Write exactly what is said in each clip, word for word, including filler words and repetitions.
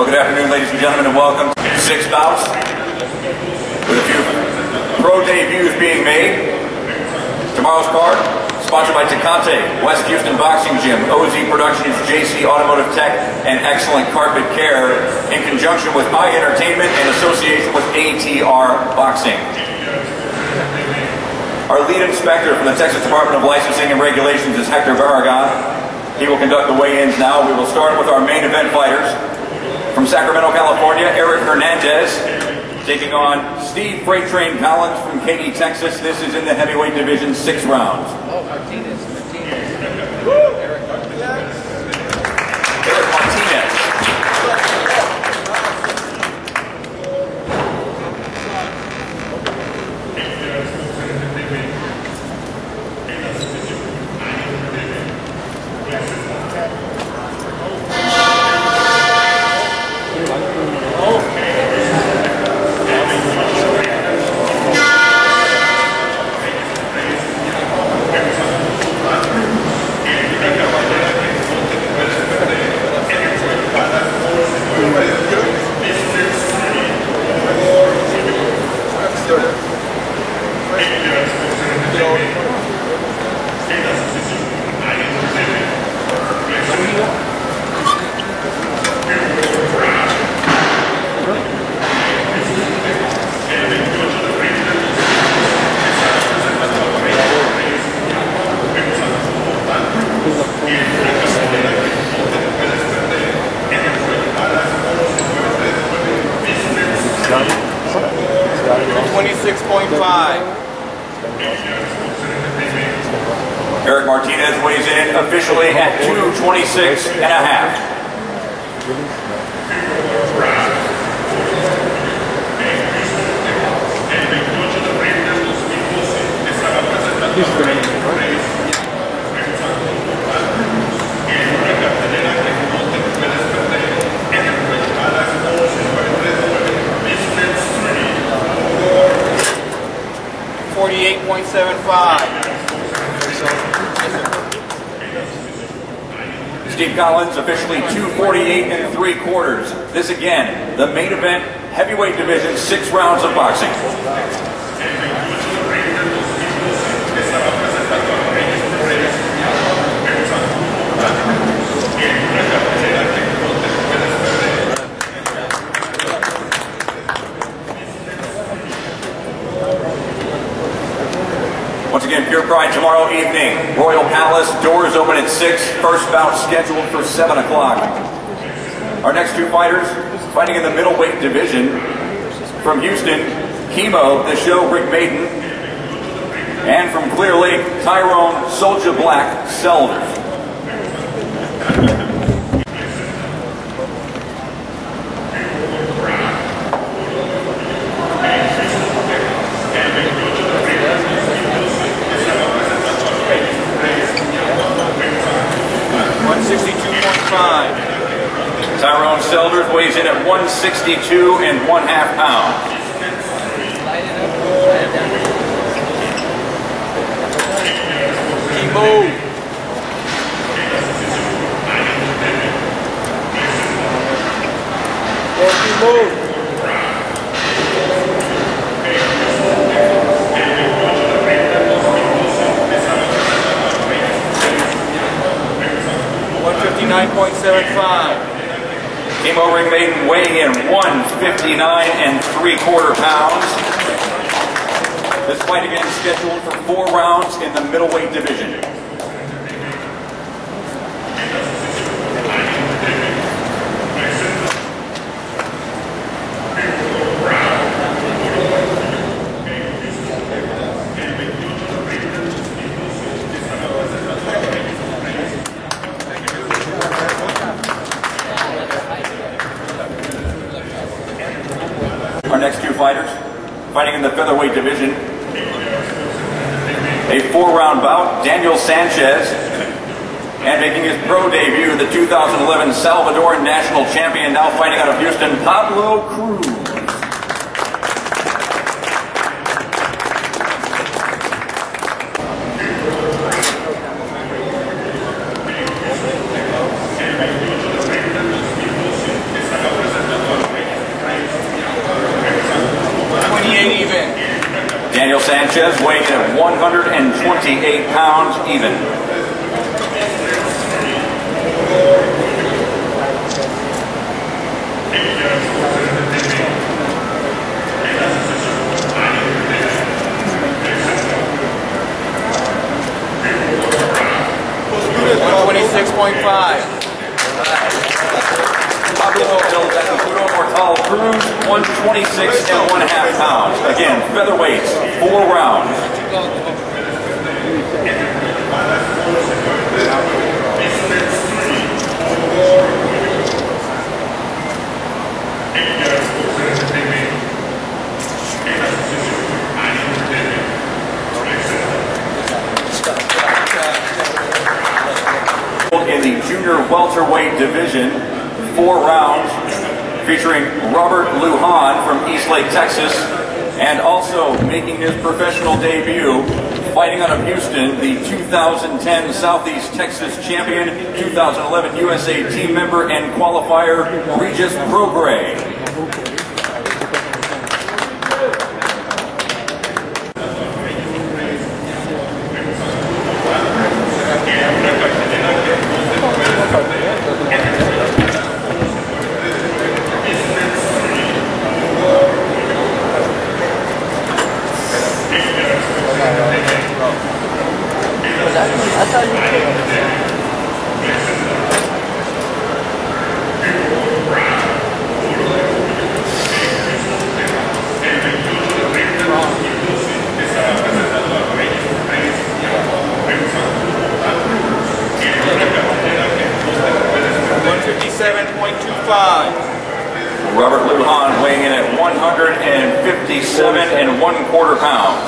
Well, good afternoon, ladies and gentlemen, and welcome to six bouts with a few pro debuts being made. Tomorrow's card, sponsored by Tecate, West Houston Boxing Gym, O Z Productions, J C Automotive Tech, and Excellent Carpet Care, in conjunction with I Entertainment and association with A T R Boxing. Our lead inspector from the Texas Department of Licensing and Regulations is Hector Varagon. He will conduct the weigh-ins now. We will start with our main event fighters. From Sacramento, California, Eric Hernandez, taking on Steve Freight Train Collins from Katy, Texas. This is in the heavyweight division, six rounds. Oh, Martinez, Martinez. Woo! Eric Martinez. Eric Martinez. Eric Martinez weighs in officially at two twenty-six and a half. forty-eight point seven five. Steve Collins officially two forty-eight and three quarters. This again, the main event, heavyweight division, six rounds of boxing. Once again, Pure Pride tomorrow evening. Royal Palace, doors open at six. First bout scheduled for seven o'clock. Our next two fighters, fighting in the middleweight division. From Houston, Chemo, the show, Rigmaiden. And from Clear Lake, Tyrone, Soldier Black, Selders. Tyrone Selders weighs in at one sixty-two and one half pounds. He moved. He moved. one fifty-nine point seven five. Camani Rigmaiden weighing in one fifty-nine and three quarter pounds. This fight again is scheduled for four rounds in the middleweight division. Next two fighters, fighting in the featherweight division. A four-round bout, Daniel Sanchez, and making his pro debut, the two thousand eleven Salvadoran national champion, now fighting out of Houston, Pablo Cruz. Sanchez weighing in at one hundred twenty-eight pounds even. one twenty-six point five. Pablo Cruz, one twenty-six and one half pounds. Again, featherweights, four rounds. In the junior welterweight division, four rounds, featuring Robert Lujan from Eastlake, Texas, and also making his professional debut, fighting out of Houston, the two thousand ten Southeast Texas champion, two thousand eleven U S A team member and qualifier, Regis Prograis. Robert Lujan weighing in at one fifty-seven and one quarter pounds.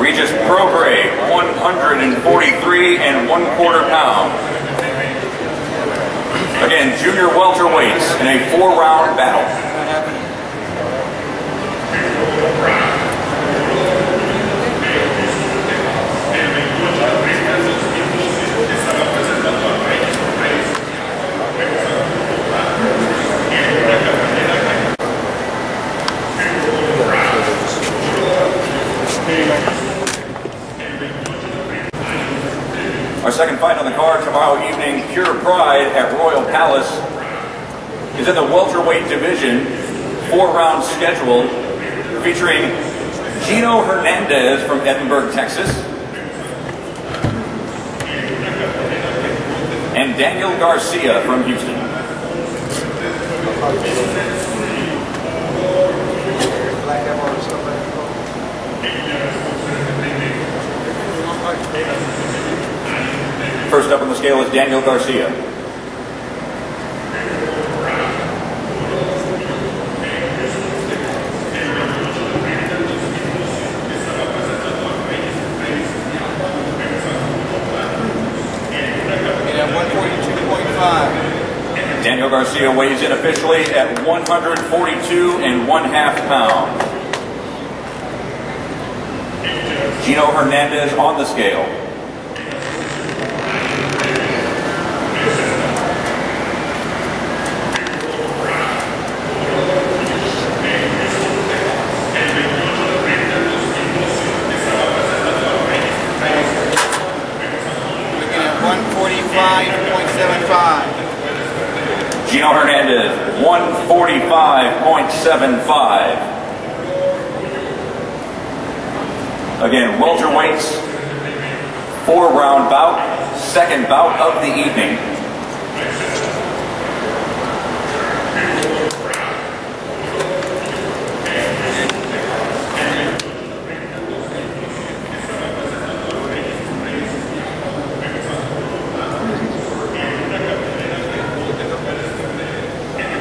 Regis Prograis, one forty-three and one quarter pound. Again, junior welterweights in a four-round battle. Our second fight on the card tomorrow evening, Pure Pride at Royal Palace, is in the welterweight division, four-round schedule, featuring Gino Hernandez from Edinburgh, Texas, and Daniel Garcia from Houston. First up on the scale is Daniel Garcia. At one forty-two point five. Daniel Garcia weighs in officially at one forty-two and one half pounds. Gino Hernandez on the scale. Gino Hernandez, one forty-five point seven five. Again, welterweights, four-round bout, second bout of the evening.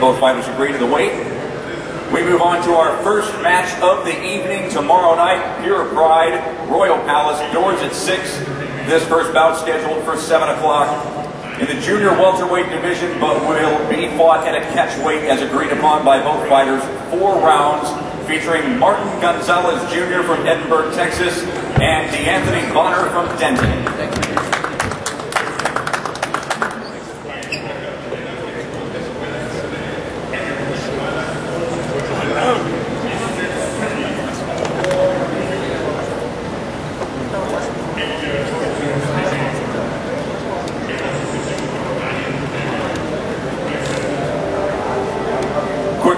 Both fighters agree to the weight. We move on to our first match of the evening tomorrow night, Pure Pride, Royal Palace, doors at six. This first bout scheduled for seven o'clock in the junior welterweight division, but will be fought at a catchweight as agreed upon by both fighters. Four rounds featuring Martin Gonzalez Junior from Edinburg, Texas, and Deanthony Bonner from Denton. Thank you.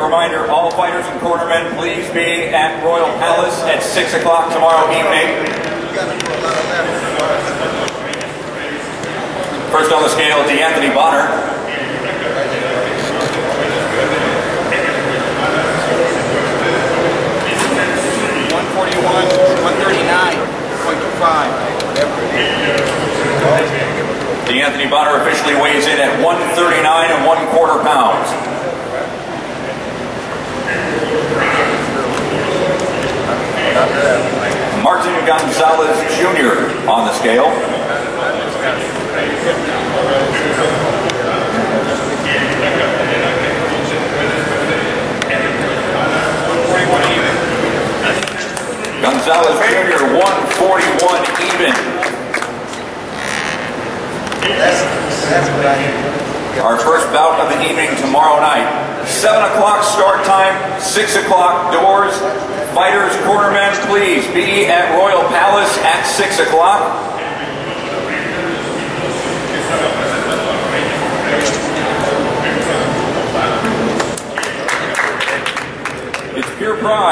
Reminder, all fighters and cornermen, please be at Royal Palace at six o'clock tomorrow evening. First on the scale, Deanthony Bonner. one forty-one, one thirty-nine point two five. Deanthony Bonner officially weighs in at one thirty-nine and one quarter pounds. Martin Gonzalez Junior on the scale. Gonzalez Junior one forty-one even. Our first bout of the evening tomorrow night. seven o'clock start time, six o'clock doors. Fighters, cornermen, please be at Royal Palace at six o'clock. It's Pure Pride.